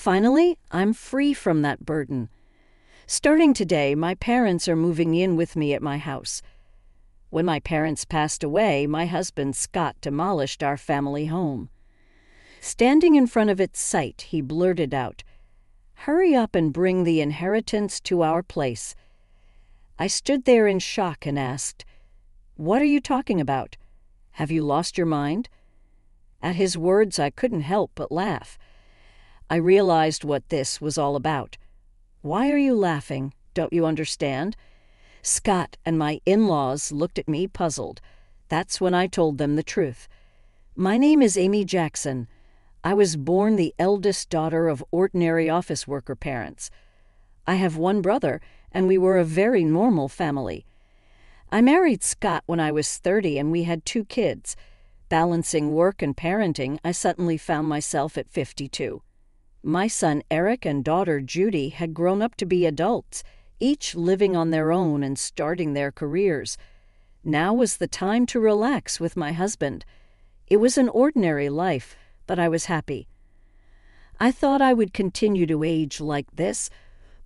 Finally, I'm free from that burden. Starting today, my parents are moving in with me at my house. When my parents passed away, my husband Scott demolished our family home. Standing in front of its site, he blurted out, "Hurry up and bring the inheritance to our place." I stood there in shock and asked, "What are you talking about? Have you lost your mind?" At his words, I couldn't help but laugh. I realized what this was all about. "Why are you laughing? Don't you understand?" Scott and my in-laws looked at me puzzled. That's when I told them the truth. "My name is Amy Jackson. I was born the eldest daughter of ordinary office worker parents. I have one brother, and we were a very normal family. I married Scott when I was 30, and we had 2 kids. Balancing work and parenting, I suddenly found myself at 52. My son Eric and daughter Judy had grown up to be adults, each living on their own and starting their careers. Now was the time to relax with my husband. It was an ordinary life, but I was happy. I thought I would continue to age like this,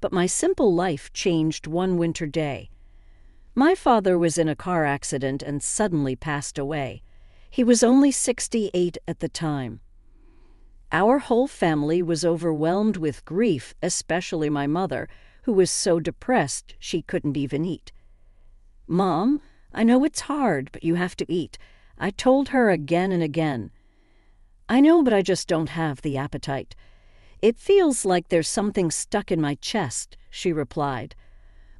but my simple life changed one winter day. My father was in a car accident and suddenly passed away. He was only 68 at the time. Our whole family was overwhelmed with grief, especially my mother, who was so depressed she couldn't even eat. "Mom, I know it's hard, but you have to eat," I told her again and again. "I know, but I just don't have the appetite. It feels like there's something stuck in my chest," she replied.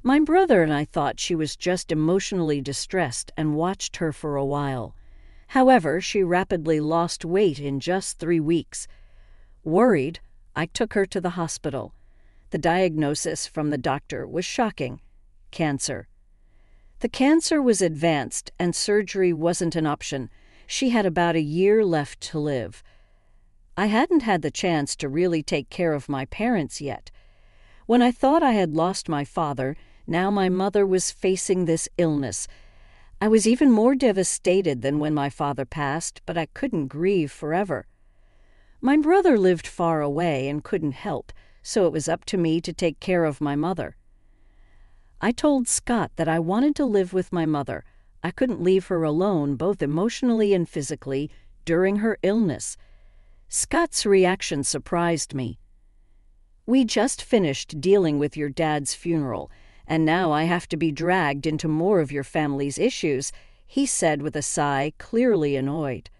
My brother and I thought she was just emotionally distressed and watched her for a while. However, she rapidly lost weight in just 3 weeks. Worried, I took her to the hospital. The diagnosis from the doctor was shocking: cancer. The cancer was advanced and surgery wasn't an option. She had about a year left to live. I hadn't had the chance to really take care of my parents yet. When I thought I had lost my father, now my mother was facing this illness. I was even more devastated than when my father passed, but I couldn't grieve forever. My brother lived far away and couldn't help, so it was up to me to take care of my mother. I told Scott that I wanted to live with my mother. I couldn't leave her alone, both emotionally and physically, during her illness. Scott's reaction surprised me. "We just finished dealing with your dad's funeral, and now I have to be dragged into more of your family's issues," he said with a sigh, clearly annoyed.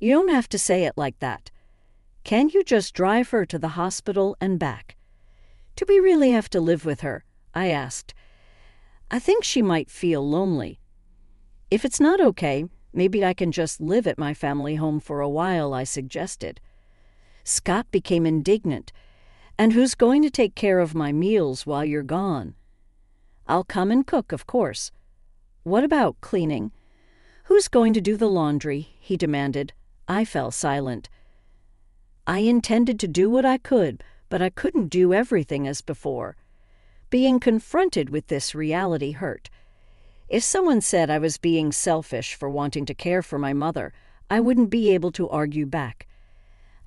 "You don't have to say it like that. Can you just drive her to the hospital and back?" "Do we really have to live with her?" I asked. "I think she might feel lonely." "If it's not okay, maybe I can just live at my family home for a while," I suggested. Scott became indignant. "And who's going to take care of my meals while you're gone?" "I'll come and cook, of course." "What about cleaning?" "Who's going to do the laundry?" he demanded. I fell silent. I intended to do what I could, but I couldn't do everything as before. Being confronted with this reality hurt. If someone said I was being selfish for wanting to care for my mother, I wouldn't be able to argue back.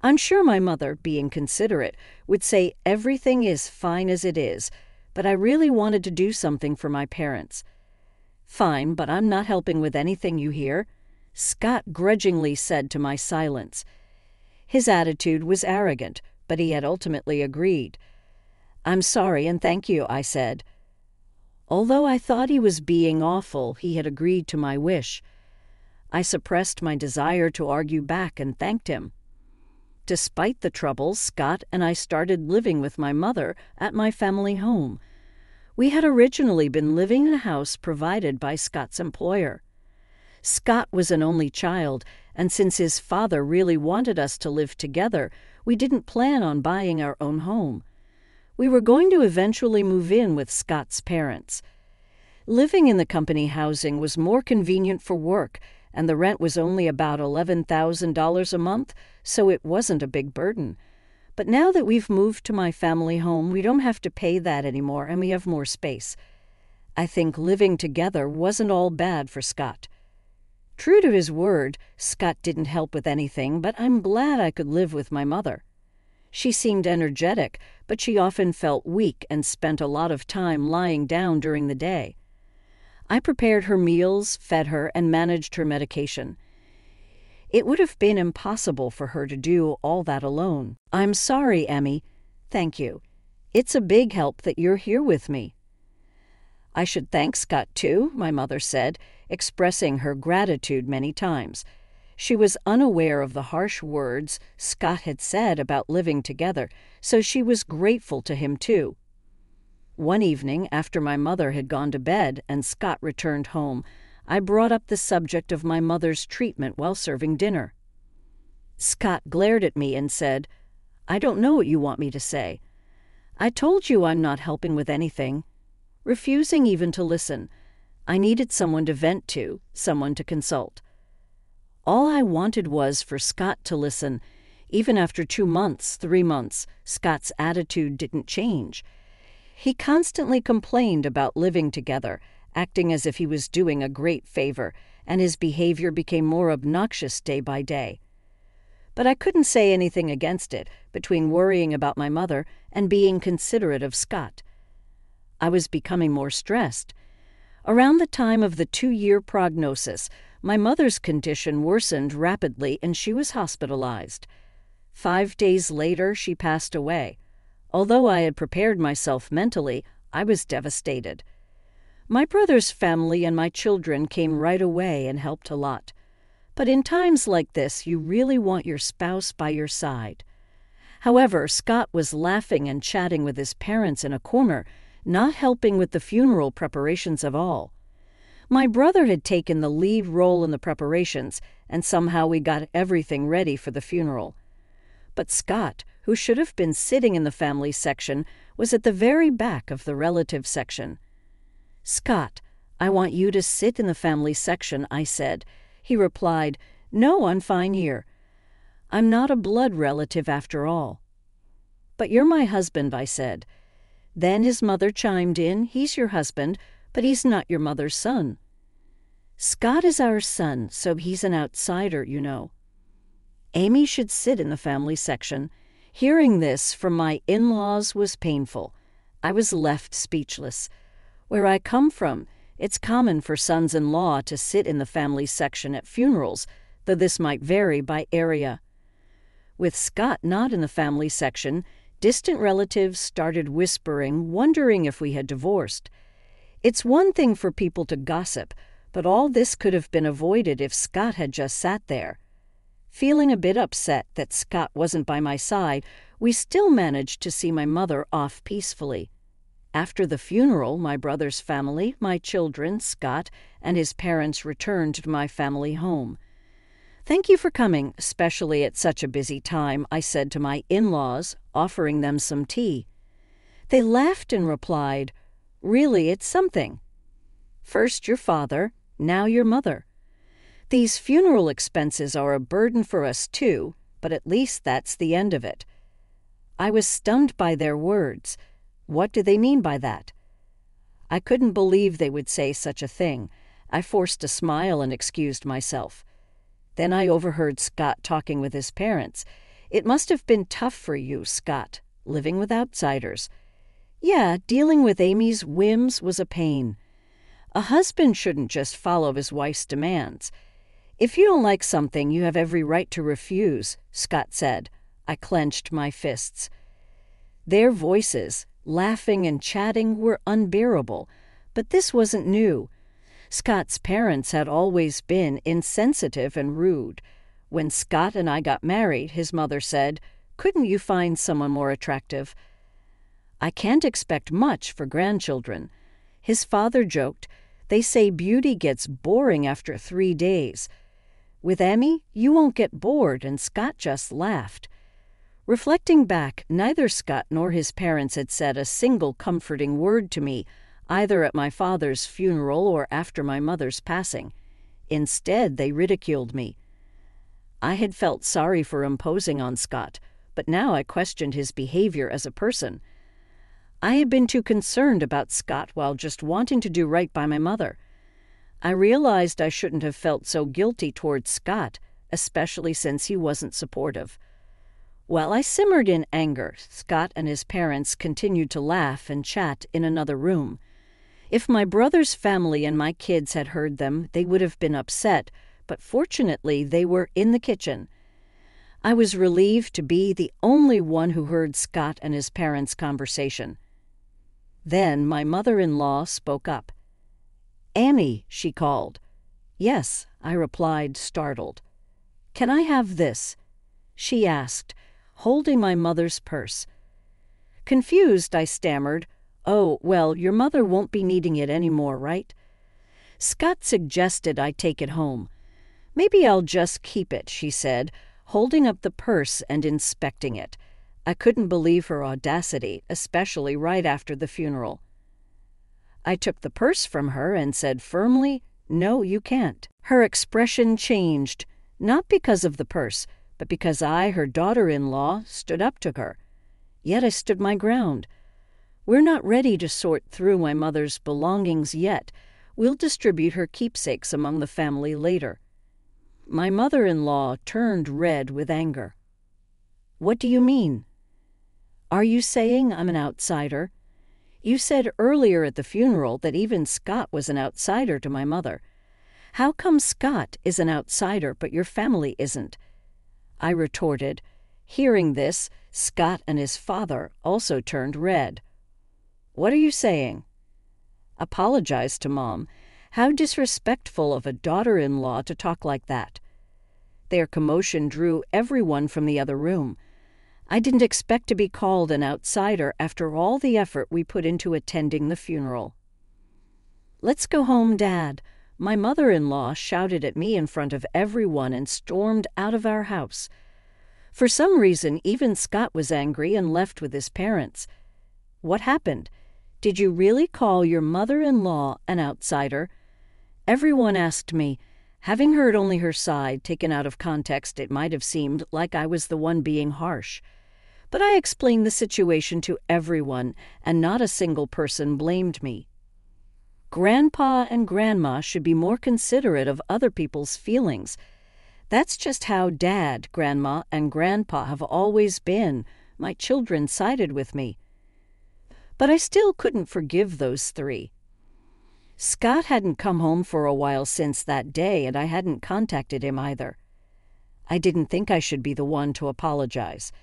I'm sure my mother, being considerate, would say everything is fine as it is, but I really wanted to do something for my parents. "Fine, but I'm not helping with anything, you hear?" Scott grudgingly said to my silence. His attitude was arrogant, but he had ultimately agreed. "I'm sorry and thank you," I said. Although I thought he was being awful, he had agreed to my wish. I suppressed my desire to argue back and thanked him. Despite the trouble, Scott and I started living with my mother at my family home. We had originally been living in a house provided by Scott's employer. Scott was an only child, and since his father really wanted us to live together, we didn't plan on buying our own home. We were going to eventually move in with Scott's parents. Living in the company housing was more convenient for work, and the rent was only about $11,000 a month, so it wasn't a big burden. But now that we've moved to my family home, we don't have to pay that anymore, and we have more space. I think living together wasn't all bad for Scott. True to his word, Scott didn't help with anything, but I'm glad I could live with my mother. She seemed energetic, but she often felt weak and spent a lot of time lying down during the day. I prepared her meals, fed her, and managed her medication. It would have been impossible for her to do all that alone. I'm sorry, Emmy. Thank you. It's a big help that you're here with me. I should thank Scott, too, my mother said, expressing her gratitude many times. She was unaware of the harsh words Scott had said about living together, so she was grateful to him, too. One evening, after my mother had gone to bed and Scott returned home, I brought up the subject of my mother's treatment while serving dinner. Scott glared at me and said, "I don't know what you want me to say. I told you I'm not helping with anything." Refusing even to listen, I needed someone to vent to, someone to consult. All I wanted was for Scott to listen. Even after 2 months, 3 months, Scott's attitude didn't change. He constantly complained about living together, acting as if he was doing a great favor, and his behavior became more obnoxious day by day. But I couldn't say anything against it, between worrying about my mother and being considerate of Scott. I was becoming more stressed. Around the time of the 2-year prognosis, my mother's condition worsened rapidly and she was hospitalized. 5 days later, she passed away. Although I had prepared myself mentally, I was devastated. My brother's family and my children came right away and helped a lot. But in times like this, you really want your spouse by your side. However, Scott was laughing and chatting with his parents in a corner, not helping with the funeral preparations at all. My brother had taken the lead role in the preparations, and somehow we got everything ready for the funeral. But Scott, who should have been sitting in the family section, was at the very back of the relative section. "Scott, I want you to sit in the family section," I said. He replied, "No, I'm fine here. I'm not a blood relative after all." "But you're my husband," I said. Then his mother chimed in, "He's your husband, but he's not your mother's son." "Scott is our son, so he's an outsider, you know." Amy should sit in the family section. Hearing this from my in-laws was painful. I was left speechless. Where I come from, it's common for sons-in-law to sit in the family section at funerals, though this might vary by area. With Scott not in the family section, distant relatives started whispering, wondering if we had divorced. It's one thing for people to gossip, but all this could have been avoided if Scott had just sat there. Feeling a bit upset that Scott wasn't by my side, we still managed to see my mother off peacefully. After the funeral, my brother's family, my children, Scott, and his parents returned to my family home. "Thank you for coming, especially at such a busy time," I said to my in-laws, offering them some tea. They laughed and replied, "Really, it's something. First your father, now your mother. These funeral expenses are a burden for us too, but at least that's the end of it." I was stunned by their words. What do they mean by that? I couldn't believe they would say such a thing. I forced a smile and excused myself. Then I overheard Scott talking with his parents. "It must have been tough for you, Scott, living with outsiders." "Yeah, dealing with Amy's whims was a pain. A husband shouldn't just follow his wife's demands. If you don't like something, you have every right to refuse," Scott said. I clenched my fists. Their voices, laughing and chatting, were unbearable, but this wasn't new. Scott's parents had always been insensitive and rude. When Scott and I got married, his mother said, "Couldn't you find someone more attractive?" I can't expect much for grandchildren. His father joked, "They say beauty gets boring after 3 days. With Emmy, you won't get bored," and Scott just laughed. Reflecting back, neither Scott nor his parents had said a single comforting word to me, either at my father's funeral or after my mother's passing. Instead, they ridiculed me. I had felt sorry for imposing on Scott, but now I questioned his behavior as a person. I had been too concerned about Scott while just wanting to do right by my mother. I realized I shouldn't have felt so guilty towards Scott, especially since he wasn't supportive. While I simmered in anger, Scott and his parents continued to laugh and chat in another room. If my brother's family and my kids had heard them, they would have been upset, but fortunately they were in the kitchen. I was relieved to be the only one who heard Scott and his parents' conversation. Then my mother-in-law spoke up. "Annie," she called. "Yes," I replied, startled. "Can I have this?" she asked, holding my mother's purse. Confused, I stammered, "Oh, well, your mother won't be needing it anymore, right?" Scott suggested I take it home. "Maybe I'll just keep it," she said, holding up the purse and inspecting it. I couldn't believe her audacity, especially right after the funeral. I took the purse from her and said firmly, "No, you can't." Her expression changed, not because of the purse, but because I, her daughter-in-law, stood up to her. Yet I stood my ground. "We're not ready to sort through my mother's belongings yet. We'll distribute her keepsakes among the family later." My mother-in-law turned red with anger. "What do you mean? Are you saying I'm an outsider? You said earlier at the funeral that even Scott was an outsider to my mother. How come Scott is an outsider but your family isn't?" I retorted. Hearing this, Scott and his father also turned red. "What are you saying?" "Apologize to Mom. How disrespectful of a daughter-in-law to talk like that." Their commotion drew everyone from the other room. I didn't expect to be called an outsider after all the effort we put into attending the funeral. "Let's go home, Dad," my mother-in-law shouted at me in front of everyone and stormed out of our house. For some reason, even Scott was angry and left with his parents. "What happened? Did you really call your mother-in-law an outsider?" Everyone asked me. Having heard only her side, taken out of context, it might have seemed like I was the one being harsh. But I explained the situation to everyone, and not a single person blamed me. Grandpa and Grandma should be more considerate of other people's feelings. That's just how Dad, Grandma, and Grandpa have always been. My children sided with me. But I still couldn't forgive those three. Scott hadn't come home for a while since that day, and I hadn't contacted him either. I didn't think I should be the one to apologize,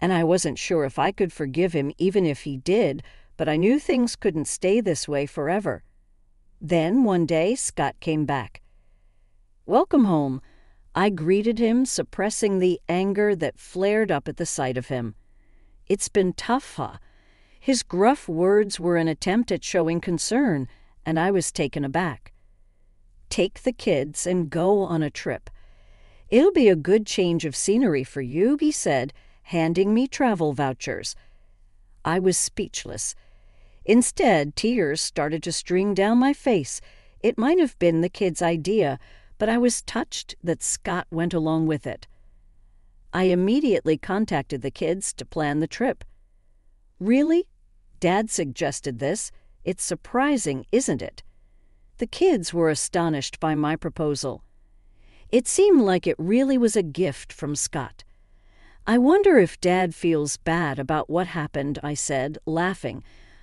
and I wasn't sure if I could forgive him even if he did, but I knew things couldn't stay this way forever. Then, one day, Scott came back. "Welcome home." I greeted him, suppressing the anger that flared up at the sight of him. "It's been tough, huh?" His gruff words were an attempt at showing concern, and I was taken aback. "Take the kids and go on a trip. It'll be a good change of scenery for you," he said, handing me travel vouchers. I was speechless. Instead, tears started to stream down my face. It might have been the kids' idea, but I was touched that Scott went along with it. I immediately contacted the kids to plan the trip. "Really? Dad suggested this. It's surprising, isn't it?" The kids were astonished by my proposal. It seemed like it really was a gift from Scott. "I wonder if Dad feels bad about what happened," I said, laughing.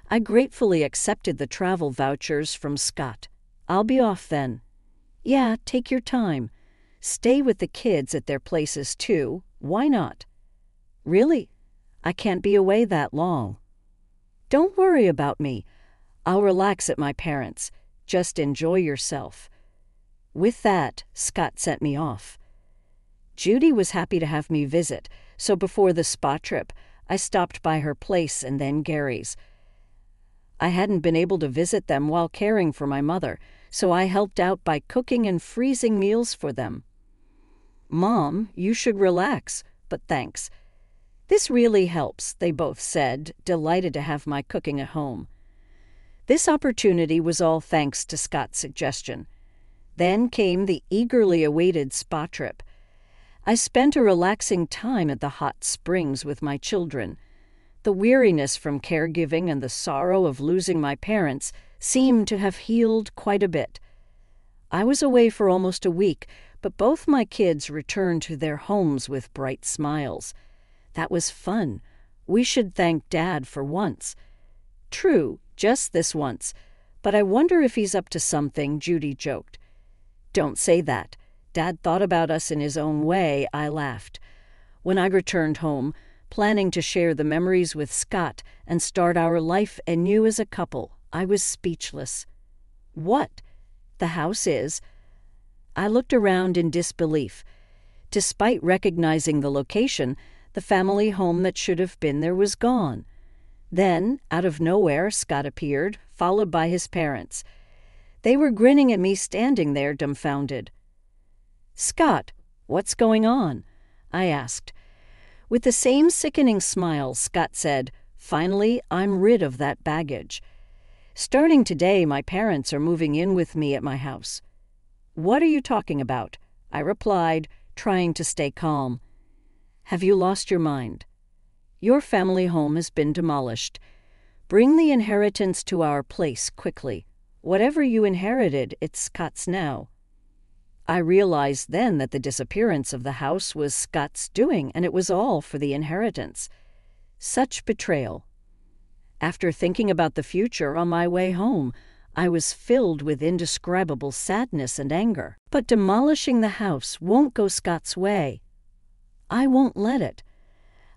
I gratefully accepted the travel vouchers from Scott. "I'll be off then." "Yeah, take your time. Stay with the kids at their places too. Why not?" "Really? I can't be away that long." "Don't worry about me. I'll relax at my parents'. Just enjoy yourself." With that, Scott sent me off. Judy was happy to have me visit, so before the spa trip, I stopped by her place and then Gary's. I hadn't been able to visit them while caring for my mother, so I helped out by cooking and freezing meals for them. "Mom, you should relax, but thanks. This really helps," they both said, delighted to have my cooking at home. This opportunity was all thanks to Scott's suggestion. Then came the eagerly awaited spa trip. I spent a relaxing time at the hot springs with my children. The weariness from caregiving and the sorrow of losing my parents seemed to have healed quite a bit. I was away for almost a week, but both my kids returned to their homes with bright smiles. That was fun. We should thank Dad for once. True, just this once. But I wonder if he's up to something, Judy joked. Don't say that. Dad thought about us in his own way, I laughed. When I returned home, planning to share the memories with Scott and start our life anew as a couple, I was speechless. What? The house is. I looked around in disbelief. Despite recognizing the location, the family home that should have been there was gone. Then, out of nowhere, Scott appeared, followed by his parents. They were grinning at me standing there, dumbfounded. "Scott, what's going on?" I asked. With the same sickening smile, Scott said, "Finally, I'm rid of that baggage. Starting today, my parents are moving in with me at my house." "What are you talking about?" I replied, trying to stay calm. "Have you lost your mind? Your family home has been demolished. Bring the inheritance to our place quickly. Whatever you inherited, it's Scott's now." I realized then that the disappearance of the house was Scott's doing, and it was all for the inheritance. Such betrayal. After thinking about the future on my way home, I was filled with indescribable sadness and anger. But demolishing the house won't go Scott's way. I won't let it.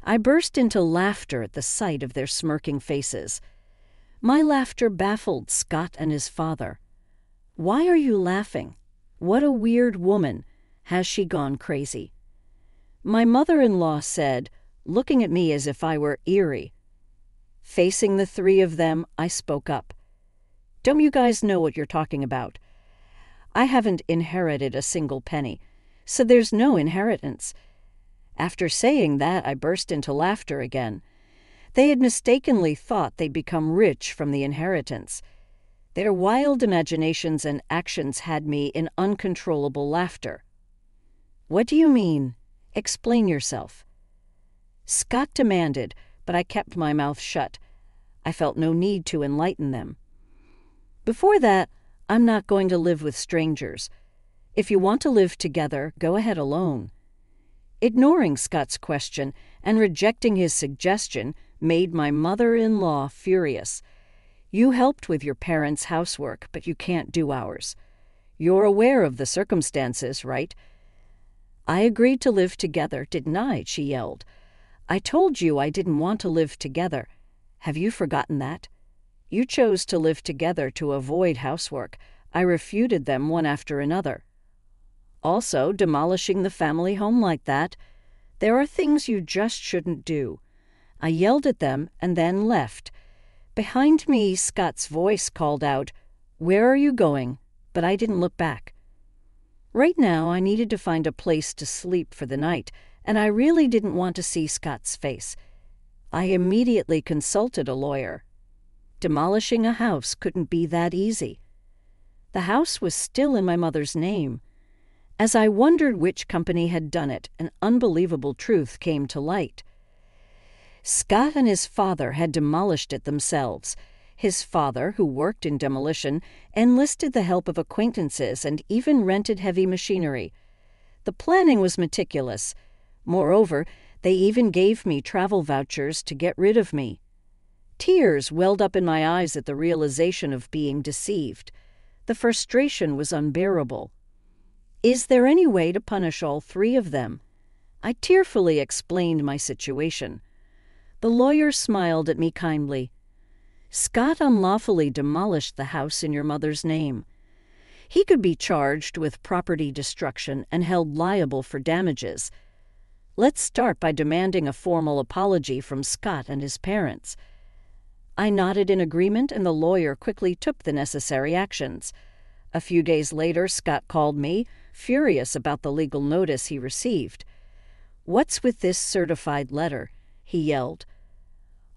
I burst into laughter at the sight of their smirking faces. My laughter baffled Scott and his father. "Why are you laughing? What a weird woman. Has she gone crazy?" My mother-in-law said, looking at me as if I were eerie. Facing the three of them, I spoke up. "Don't you guys know what you're talking about? I haven't inherited a single penny, so there's no inheritance." After saying that, I burst into laughter again. They had mistakenly thought they'd become rich from the inheritance. Their wild imaginations and actions had me in uncontrollable laughter. "What do you mean? Explain yourself." Scott demanded, but I kept my mouth shut. I felt no need to enlighten them. Before that, I'm not going to live with strangers. If you want to live together, go ahead alone. Ignoring Scott's question and rejecting his suggestion made my mother-in-law furious. "You helped with your parents' housework, but you can't do ours. You're aware of the circumstances, right?" "I agreed to live together, didn't I?" she yelled. "I told you I didn't want to live together. Have you forgotten that? You chose to live together to avoid housework. I refuted them one after another. Also, demolishing the family home like that, there are things you just shouldn't do." I yelled at them and then left. Behind me, Scott's voice called out, "Where are you going?" But I didn't look back. Right now, I needed to find a place to sleep for the night, and I really didn't want to see Scott's face. I immediately consulted a lawyer. Demolishing a house couldn't be that easy. The house was still in my mother's name. As I wondered which company had done it, an unbelievable truth came to light. Scott and his father had demolished it themselves. His father, who worked in demolition, enlisted the help of acquaintances and even rented heavy machinery. The planning was meticulous. Moreover, they even gave me travel vouchers to get rid of me. Tears welled up in my eyes at the realization of being deceived. The frustration was unbearable. Is there any way to punish all three of them? I tearfully explained my situation. The lawyer smiled at me kindly. "Scott unlawfully demolished the house in your mother's name. He could be charged with property destruction and held liable for damages. Let's start by demanding a formal apology from Scott and his parents." I nodded in agreement, and the lawyer quickly took the necessary actions. A few days later, Scott called me, furious about the legal notice he received. "What's with this certified letter?" he yelled.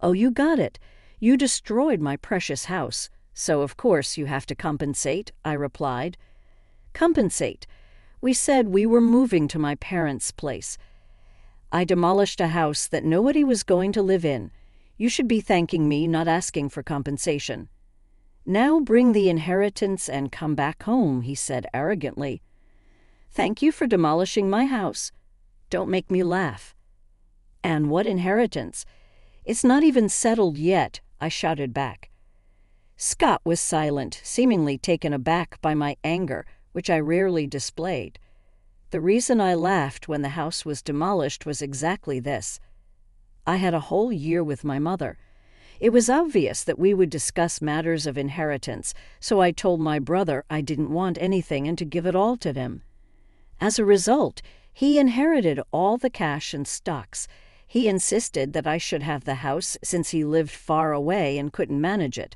"Oh, you got it. You destroyed my precious house, so of course you have to compensate," I replied. "Compensate? We said we were moving to my parents' place. I demolished a house that nobody was going to live in. You should be thanking me, not asking for compensation." "Now bring the inheritance and come back home," he said arrogantly. "Thank you for demolishing my house. Don't make me laugh." And what inheritance? It's not even settled yet, I shouted back. Scott was silent, seemingly taken aback by my anger, which I rarely displayed. The reason I laughed when the house was demolished was exactly this. I had a whole year with my mother. It was obvious that we would discuss matters of inheritance, so I told my brother I didn't want anything and to give it all to him. As a result, he inherited all the cash and stocks. He insisted that I should have the house since he lived far away and couldn't manage it.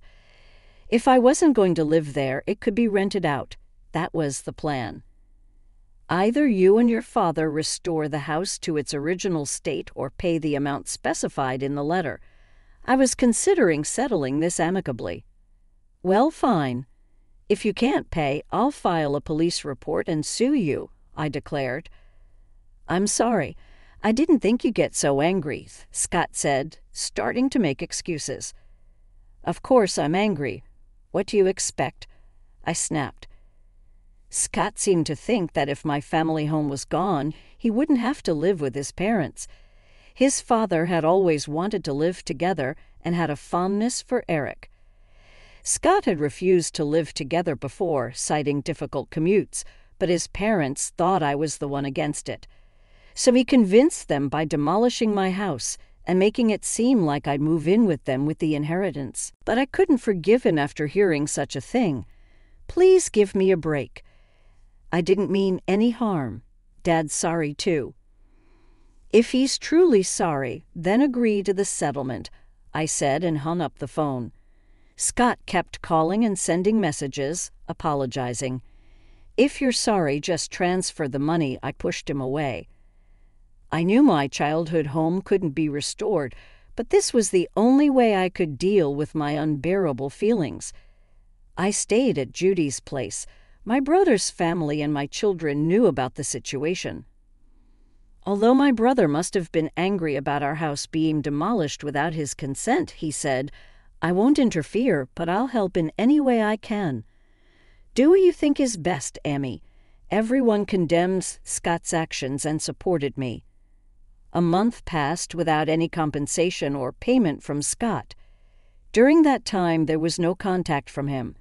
If I wasn't going to live there, it could be rented out. That was the plan. Either you and your father restore the house to its original state or pay the amount specified in the letter. I was considering settling this amicably. Well, fine. If you can't pay, I'll file a police report and sue you, I declared. I'm sorry. I didn't think you'd get so angry, Scott said, starting to make excuses. Of course I'm angry. What do you expect? I snapped. Scott seemed to think that if my family home was gone, he wouldn't have to live with his parents. His father had always wanted to live together and had a fondness for Eric. Scott had refused to live together before, citing difficult commutes, but his parents thought I was the one against it. So he convinced them by demolishing my house and making it seem like I'd move in with them with the inheritance. But I couldn't forgive him after hearing such a thing. Please give me a break. I didn't mean any harm. Dad's sorry, too. If he's truly sorry, then agree to the settlement, I said and hung up the phone. Scott kept calling and sending messages, apologizing. If you're sorry, just transfer the money, I pushed him away. I knew my childhood home couldn't be restored, but this was the only way I could deal with my unbearable feelings. I stayed at Judy's place. My brother's family and my children knew about the situation. Although my brother must have been angry about our house being demolished without his consent, he said, I won't interfere, but I'll help in any way I can. Do what you think is best, Amy. Everyone condemns Scott's actions and supported me. A month passed without any compensation or payment from Scott. During that time, there was no contact from him.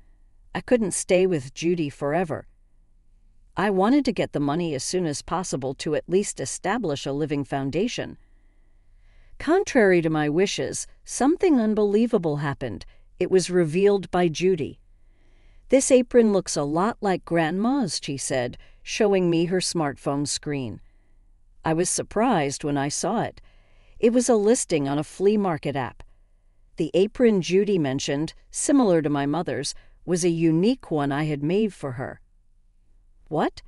I couldn't stay with Judy forever. I wanted to get the money as soon as possible to at least establish a living foundation. Contrary to my wishes, something unbelievable happened. It was revealed by Judy. This apron looks a lot like Grandma's, she said, showing me her smartphone screen. I was surprised when I saw it. It was a listing on a flea market app. The apron Judy mentioned, similar to my mother's, was a unique one I had made for her. What?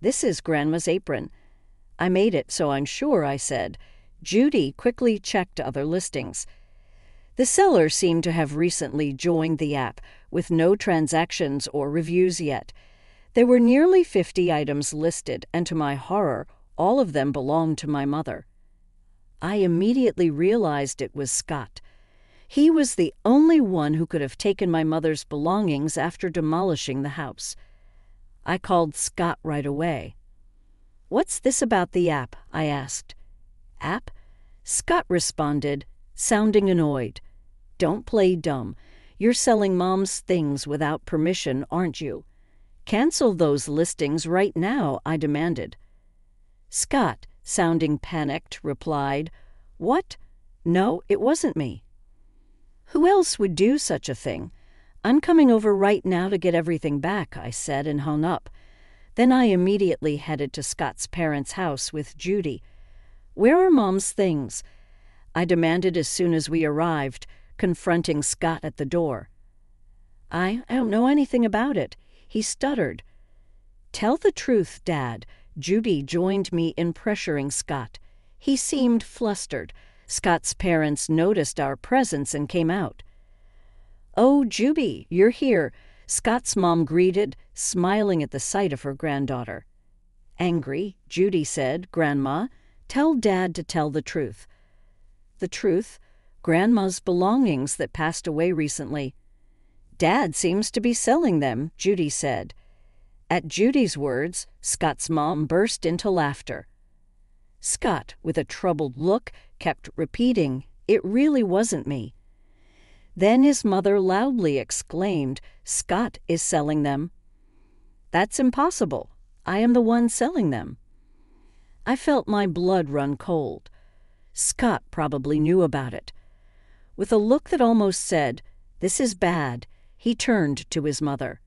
This is Grandma's apron. I made it, so I'm sure, I said. Judy quickly checked other listings. The seller seemed to have recently joined the app, with no transactions or reviews yet. There were nearly 50 items listed, and to my horror, all of them belonged to my mother. I immediately realized it was Scott. He was the only one who could have taken my mother's belongings after demolishing the house. I called Scott right away. What's this about the app? I asked. App? Scott responded, sounding annoyed. Don't play dumb. You're selling Mom's things without permission, aren't you? Cancel those listings right now, I demanded. Scott, sounding panicked, replied, What? No, it wasn't me. Who else would do such a thing? I'm coming over right now to get everything back, I said and hung up. Then I immediately headed to Scott's parents' house with Judy. Where are Mom's things? I demanded as soon as we arrived, confronting Scott at the door. I don't know anything about it, he stuttered. Tell the truth, Dad. Judy joined me in pressuring Scott. He seemed flustered. Scott's parents noticed our presence and came out. Oh, Juby, you're here, Scott's mom greeted, smiling at the sight of her granddaughter. Angry, Judy said, Grandma, tell Dad to tell the truth. The truth? Grandma's belongings that passed away recently. Dad seems to be selling them, Judy said. At Judy's words, Scott's mom burst into laughter. Scott, with a troubled look, kept repeating, "It really wasn't me." Then his mother loudly exclaimed, "Scott is selling them." "That's impossible. I am the one selling them." I felt my blood run cold. Scott probably knew about it. With a look that almost said, "This is bad," he turned to his mother.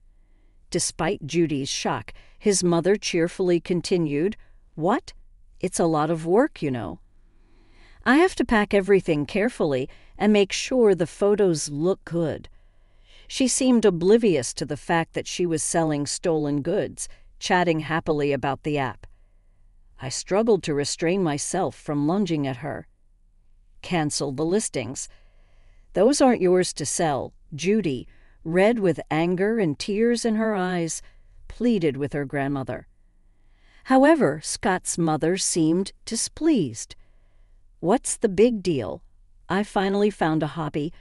Despite Judy's shock, his mother cheerfully continued, "What? It's a lot of work, you know. I have to pack everything carefully and make sure the photos look good." She seemed oblivious to the fact that she was selling stolen goods, chatting happily about the app. I struggled to restrain myself from lunging at her. "Cancel the listings. Those aren't yours to sell," Judy, red with anger and tears in her eyes, pleaded with her grandmother. However, Scott's mother seemed displeased. "What's the big deal? I finally found a hobby.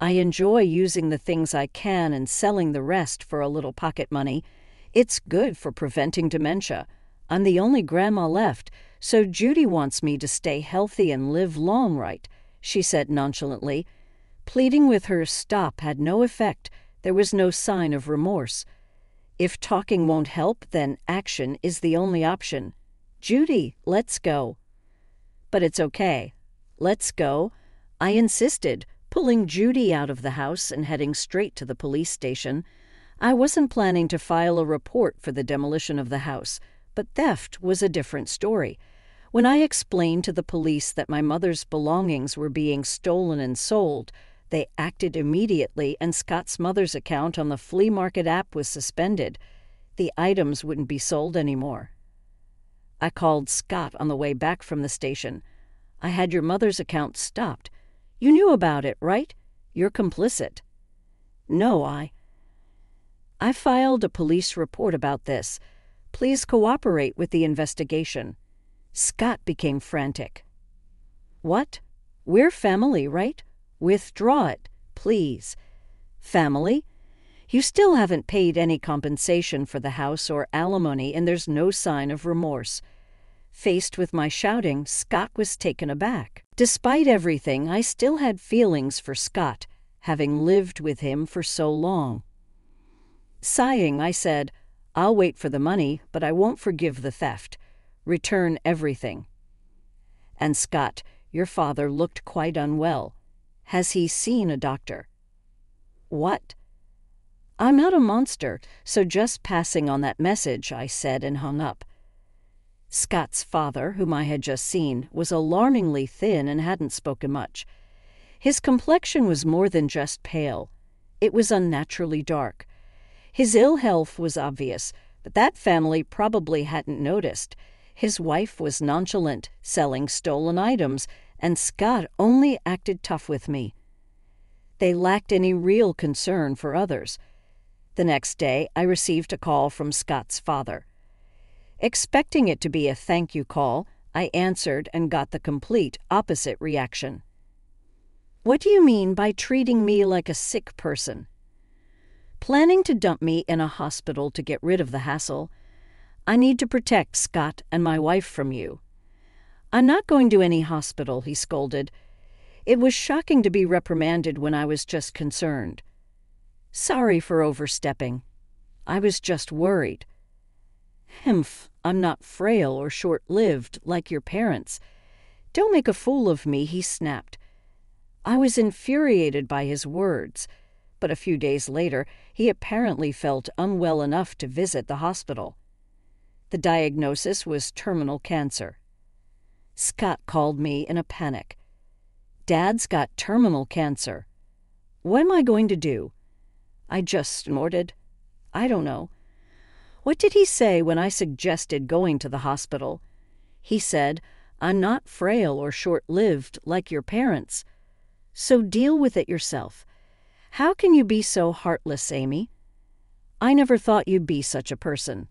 I enjoy using the things I can and selling the rest for a little pocket money. It's good for preventing dementia. I'm the only grandma left, so Judy wants me to stay healthy and live long, right?" she said nonchalantly. Pleading with her stop had no effect. There was no sign of remorse. If talking won't help, then action is the only option. "Judy, let's go." "But it's okay. Let's go," I insisted, pulling Judy out of the house and heading straight to the police station. I wasn't planning to file a report for the demolition of the house, but theft was a different story. When I explained to the police that my mother's belongings were being stolen and sold, they acted immediately, and Scott's mother's account on the flea market app was suspended. The items wouldn't be sold anymore. I called Scott on the way back from the station. "I had your mother's account stopped. You knew about it, right? You're complicit." "No, I filed a police report about this. Please cooperate with the investigation." Scott became frantic. "What? We're family, right? Withdraw it, please." "Family? You still haven't paid any compensation for the house or alimony, and there's no sign of remorse." Faced with my shouting, Scott was taken aback. Despite everything, I still had feelings for Scott, having lived with him for so long. Sighing, I said, "I'll wait for the money, but I won't forgive the theft. Return everything." "And Scott, your father looked quite unwell. Has he seen a doctor?" "What? I'm not a monster, so just passing on that message," I said and hung up. Scott's father, whom I had just seen, was alarmingly thin and hadn't spoken much. His complexion was more than just pale. It was unnaturally dark. His ill health was obvious, but that family probably hadn't noticed. His wife was nonchalant, selling stolen items, and Scott only acted tough with me. They lacked any real concern for others. The next day, I received a call from Scott's father. Expecting it to be a thank you call, I answered and got the complete opposite reaction. "What do you mean by treating me like a sick person?" "Planning to dump me in a hospital to get rid of the hassle. I need to protect Scott and my wife from you." "I'm not going to any hospital," he scolded. It was shocking to be reprimanded when I was just concerned. "Sorry for overstepping. I was just worried." "Hmph, I'm not frail or short-lived like your parents. Don't make a fool of me," he snapped. I was infuriated by his words, but a few days later he apparently felt unwell enough to visit the hospital. The diagnosis was terminal cancer. Scott called me in a panic. "Dad's got terminal cancer. What am I going to do?" I just snorted. "I don't know. What did he say when I suggested going to the hospital?" He said, "I'm not frail or short-lived like your parents. So deal with it yourself. How can you be so heartless, Amy? I never thought you'd be such a person.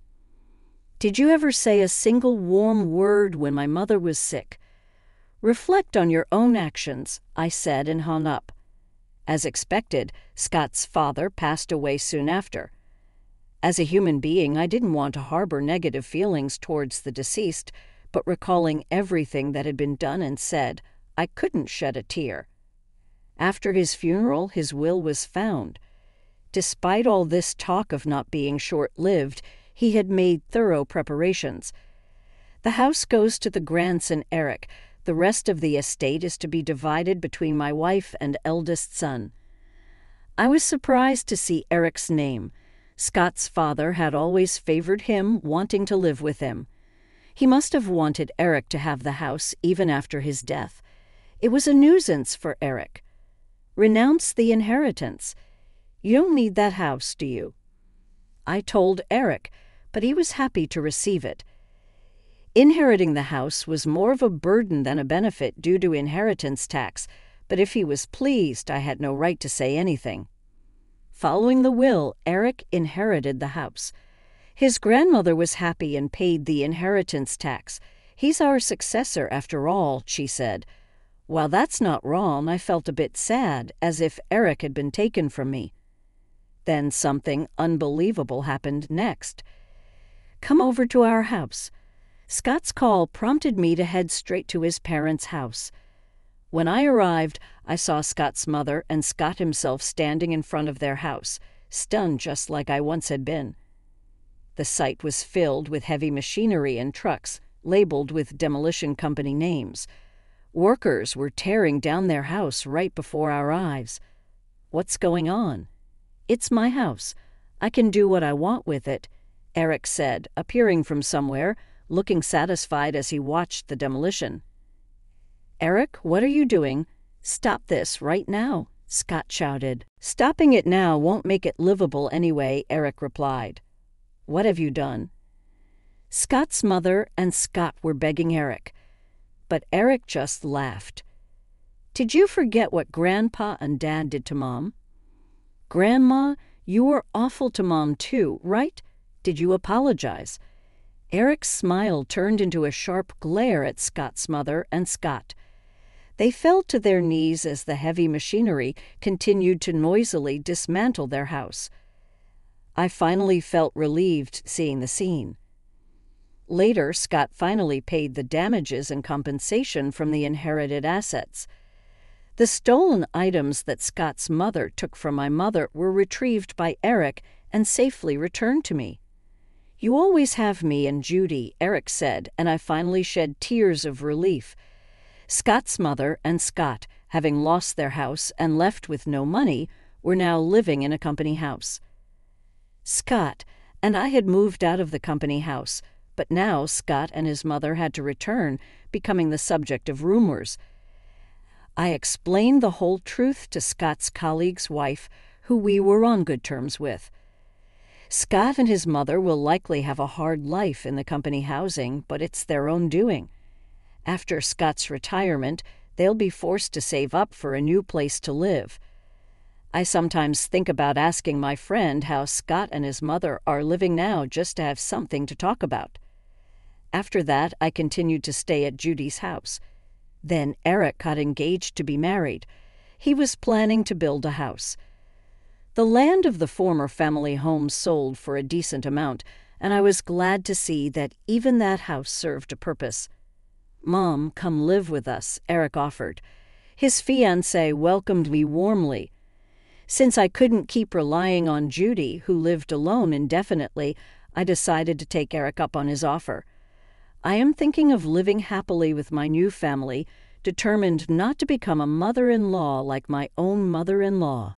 Did you ever say a single warm word when my mother was sick? Reflect on your own actions," I said and hung up. As expected, Scott's father passed away soon after. As a human being, I didn't want to harbor negative feelings towards the deceased, but recalling everything that had been done and said, I couldn't shed a tear. After his funeral, his will was found. Despite all this talk of not being short-lived, he had made thorough preparations. The house goes to the Grants and Eric. The rest of the estate is to be divided between my wife and eldest son. I was surprised to see Eric's name. Scott's father had always favored him, wanting to live with him. He must have wanted Eric to have the house even after his death. It was a nuisance for Eric. Renounce the inheritance. You don't need that house, do you? I told Eric, but he was happy to receive it. Inheriting the house was more of a burden than a benefit due to inheritance tax, but if he was pleased, I had no right to say anything. Following the will, Eric inherited the house. His grandmother was happy and paid the inheritance tax. He's our successor, after all, she said. While that's not wrong, I felt a bit sad, as if Eric had been taken from me. Then something unbelievable happened next. Come over to our house. Scott's call prompted me to head straight to his parents' house. When I arrived, I saw Scott's mother and Scott himself standing in front of their house, stunned just like I once had been. The site was filled with heavy machinery and trucks, labeled with demolition company names. Workers were tearing down their house right before our eyes. What's going on? It's my house. I can do what I want with it, Eric said, appearing from somewhere, looking satisfied as he watched the demolition. Eric, what are you doing? Stop this right now, Scott shouted. Stopping it now won't make it livable anyway, Eric replied. What have you done? Scott's mother and Scott were begging Eric. But Eric just laughed. Did you forget what Grandpa and Dad did to Mom? Grandma, you were awful to Mom too, right? Did you apologize? Eric's smile turned into a sharp glare at Scott's mother and Scott. They fell to their knees as the heavy machinery continued to noisily dismantle their house. I finally felt relieved seeing the scene. Later, Scott finally paid the damages and compensation from the inherited assets. The stolen items that Scott's mother took from my mother were retrieved by Eric and safely returned to me. You always have me and Judy, Eric said, and I finally shed tears of relief. Scott's mother and Scott, having lost their house and left with no money, were now living in a company house. Scott and I had moved out of the company house, but now Scott and his mother had to return, becoming the subject of rumors. I explained the whole truth to Scott's colleague's wife, who we were on good terms with. Scott and his mother will likely have a hard life in the company housing, but it's their own doing. After Scott's retirement, they'll be forced to save up for a new place to live. I sometimes think about asking my friend how Scott and his mother are living now just to have something to talk about. After that, I continued to stay at Judy's house. Then Eric got engaged to be married. He was planning to build a house. The land of the former family home sold for a decent amount, and I was glad to see that even that house served a purpose. Mom, come live with us, Eric offered. His fiancée welcomed me warmly. Since I couldn't keep relying on Judy, who lived alone indefinitely, I decided to take Eric up on his offer. I am thinking of living happily with my new family, determined not to become a mother-in-law like my own mother-in-law.